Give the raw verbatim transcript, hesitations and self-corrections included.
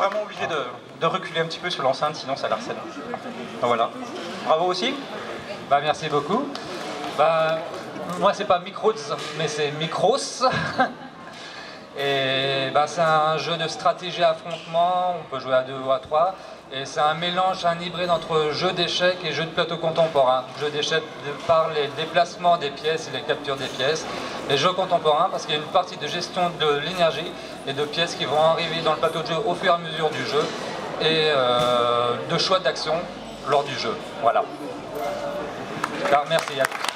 vraiment obligé de, de reculer un petit peu sur l'enceinte, sinon ça l'harcèle. Voilà. Bravo aussi. Bah, merci beaucoup. Bah, moi, c'est pas Micros, mais c'est Micros. Et bah, c'est un jeu de stratégie affrontement, on peut jouer à deux ou à trois. Et c'est un mélange, un hybride entre jeu d'échecs et jeu de plateau contemporain. Jeu d'échecs par les déplacements des pièces et les captures des pièces. Et jeu contemporain parce qu'il y a une partie de gestion de l'énergie et de pièces qui vont arriver dans le plateau de jeu au fur et à mesure du jeu. Et euh, de choix d'action lors du jeu. Voilà. Alors, merci à tous.